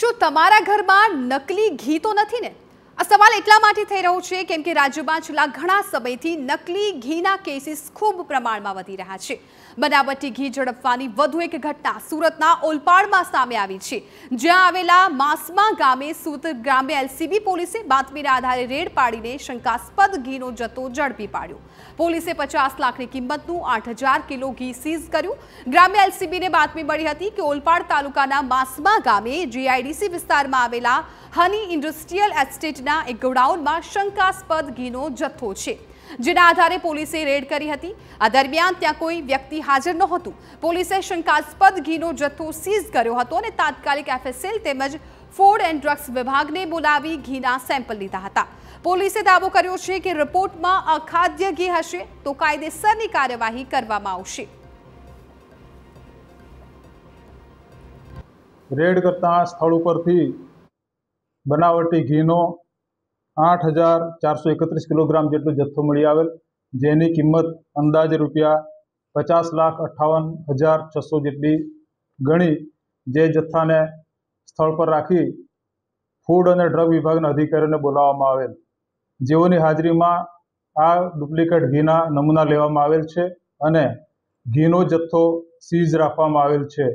શું તમારા ઘરમાં નકલી ઘી તો નથી ને? આ સવાલ એટલા માટે થઈ રહ્યો છે કેમ કે રાજ્યમાં છેલ્લા ઘણા સમયથી નકલી ઘીના કેસીસ ખૂબ પ્રમાણમાં વધી રહ્યા છે। બનાવટી ઘી ઝડપવાની વધુ એક ઘટના સુરતના ઓલપાડમાં સામે આવી છે, જ્યાં આવેલા માસમા ગામે સુરત ગ્રામ્ય એલસીબી પોલીસે બાતમીના આધારે રેડ પાડીને શંકાસ્પદ ઘીનો જથ્થો ઝડપી પાડ્યો। પોલીસે 50 લાખની કિંમતનું 8,000 કિલો ઘી સીઝ કર્યું। ગ્રામ્ય એલસીબીને બાતમી મળી હતી કે ઓલપાડ તાલુકાના માસમા ગામે જીઆઈડીસી વિસ્તારમાં આવેલા હની ઇન્ડસ્ટ્રીયલ એસ્ટેટના एक गोडाउन में शंकास्पद घीनो जत्थो छे, जेना आधारे पोलीसे रेड करी हती। आ दरमियान त्यां कोई व्यक्ति हाजर नहोतुं। पोलीसे शंकास्पद घीनो जत्थो सीज कर्यो हतो अने तात्कालिक एफएसएल तेमज फूड एंड ड्रग्स विभाग ने बोलावी घीना सैम्पल लीधा हता। पोलीसे दावो कर्यो छे के रिपोर्ट में अखाद्य घी हशे तो कायदेसरनी कार्यवाही करवामां आवशे। रेड करता स्थळ उपरथी बनावटी घीनो 8,431 किलोग्राम जेटलो जत्थो मळी आवेल, जेनी किंमत अंदाजे रुपया 50,58,600 जेटली गणी। जे जत्था ने स्थल पर राखी फूड अने ड्रग विभागना अधिकारीओने बोलाववामां आवेल, जेओनी हाजरीमां आ डुप्लिकेट घीना नमूना लेवामां आवेल छे अने घीनो जत्थो सीज राखवामां आवेल छे।